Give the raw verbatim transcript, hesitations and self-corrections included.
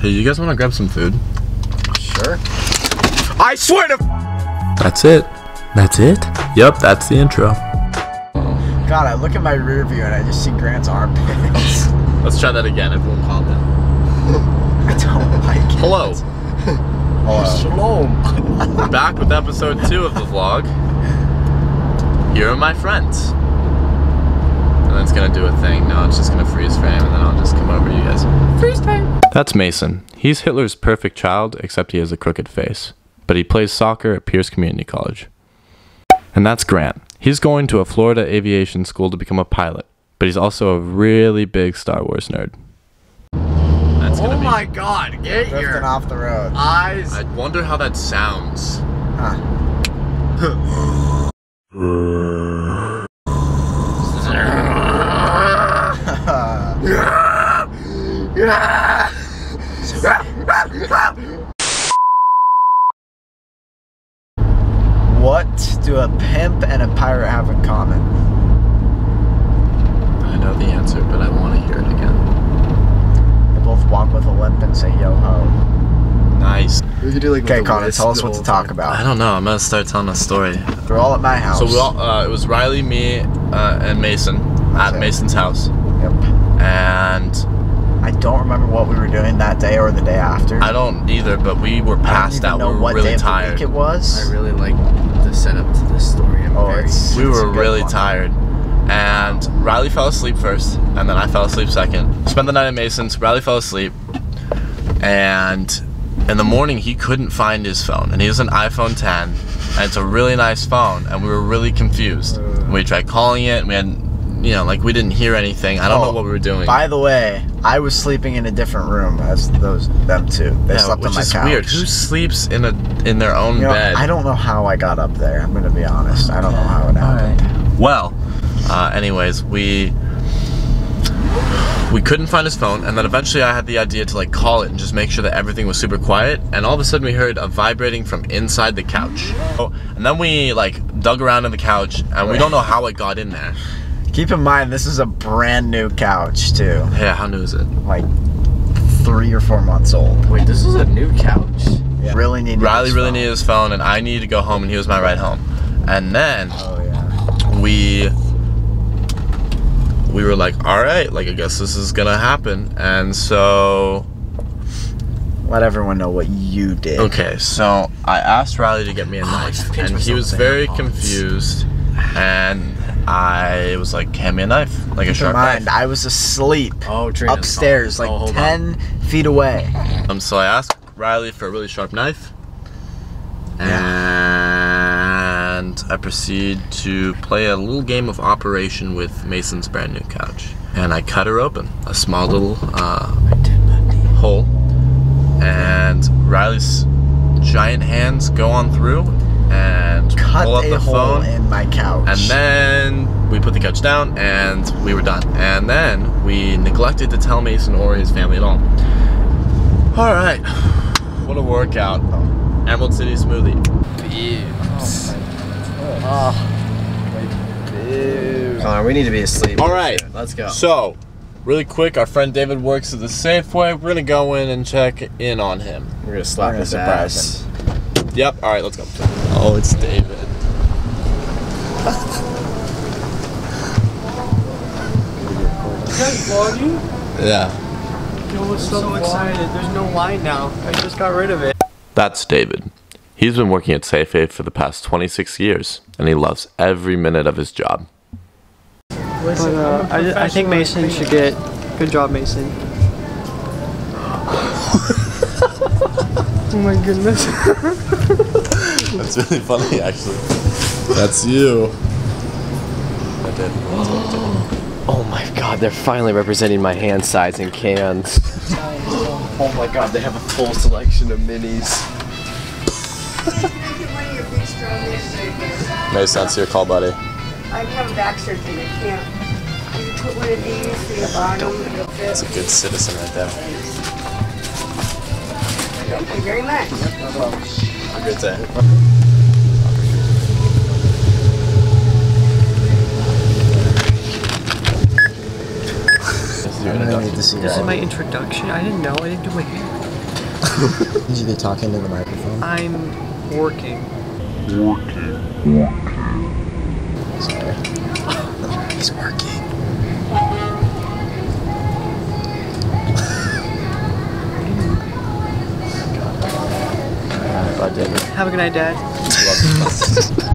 Hey, you guys want to grab some food? Sure. I swear to... That's it. That's it? Yep, that's the intro. God, I look at my rear view and I just see Grant's armpits. Let's try that again. Everyone calm down. I don't like it. Hello. Hello. Shalom. Back with episode two of the vlog. Here are my friends. And then it's going to do a thing. No, it's just going to freeze frame, and then I'll just come over to you guys. Freeze frame. That's Mason. He's Hitler's perfect child, except he has a crooked face. But he plays soccer at Pierce Community College. And that's Grant. He's going to a Florida aviation school to become a pilot, but he's also a really big Star Wars nerd. That's oh be my god, get drifting your off the road. Eyes. I wonder how that sounds. Huh. What do a pimp and a pirate have in common? I know the answer, but I want to hear it again. They both walk with a limp and say yo ho. Nice. We could do like. Okay, Connor, tell us what to talk about. I don't know. I'm gonna start telling a story. They're all at my house. So we all, uh, it was Riley, me, uh, and Mason at Mason's house. Yep. And I don't remember what we were doing that day or the day after. I don't either, but we were passed out. We were really tired. I don't even know what day of the week it was. I really like the setup to this story. I'm oh, very, it's, we it's were really one. tired, and Riley fell asleep first, and then I fell asleep second. Spent the night at Mason's. Riley fell asleep, and in the morning he couldn't find his phone, and he has an iPhone ten, and it's a really nice phone, and we were really confused. And we tried calling it, and we had. You know, like we didn't hear anything. I don't oh, know what we were doing. By the way, I was sleeping in a different room as those them two. They yeah, slept on my couch. Weird. Who sleeps in a in their own you know, bed? I don't know how I got up there. I'm gonna be honest. I don't know how it happened. Right. Well, uh, anyways, we we couldn't find his phone, and then eventually I had the idea to like call it and just make sure that everything was super quiet. And all of a sudden we heard a vibrating from inside the couch. Oh, and then we like dug around in the couch, and we don't know how it got in there. Keep in mind, this is a brand new couch, too. Yeah, how new is it? Like, three or four months old. Wait, this is a new couch? Yeah. Really needed Riley his really phone. needed his phone, and I needed to go home, and he was my ride home. And then, oh, yeah. we we were like, all right, like, I guess this is going to happen. And so... Let everyone know what you did. Okay, so I asked Riley to get me a knife, and he was very confused, and... I was like, hand me a knife, like a sharp knife. I was asleep oh, upstairs, like oh, ten on. feet away. Um, so I asked Riley for a really sharp knife, yeah. and I proceed to play a little game of Operation with Mason's brand new couch. And I cut her open, a small little uh, hole, and Riley's giant hands go on through. And cut pull up a the hole phone in my couch. And then we put the couch down and we were done. And then we neglected to tell Mason or his family at all. All right, what a workout. Oh. Emerald City smoothie. Beeps. Oh, oh. Connor, we need to be asleep. All right, let's go. So, really quick, our friend David works at the Safeway. We're gonna go in and check in on him. We're gonna slap his ass. Yep, all right, let's go. Oh, it's David. Is that vlogging? Yeah. Yo, what's so excited? There's no wine now. I just got rid of it. That's David. He's been working at Safeway for the past twenty-six years, and he loves every minute of his job. Listen, uh, I, I think Mason should get... Good job, Mason. Oh my goodness. That's really funny, actually. That's you. I did. Oh my god, they're finally representing my hand size in cans. Oh my god, they have a full selection of minis. Nice, that's your call, buddy. I'm having back surgery, I can't. You put one of these in the bottom. That's a good citizen right there. Thank you very much. Have a good day. This is my introduction. I didn't know. I didn't do my hair. Did you be talking to the microphone? I'm working. Working. Working. Sorry. He's working. God. All right, bye, David. Have a good night, Dad. Love you.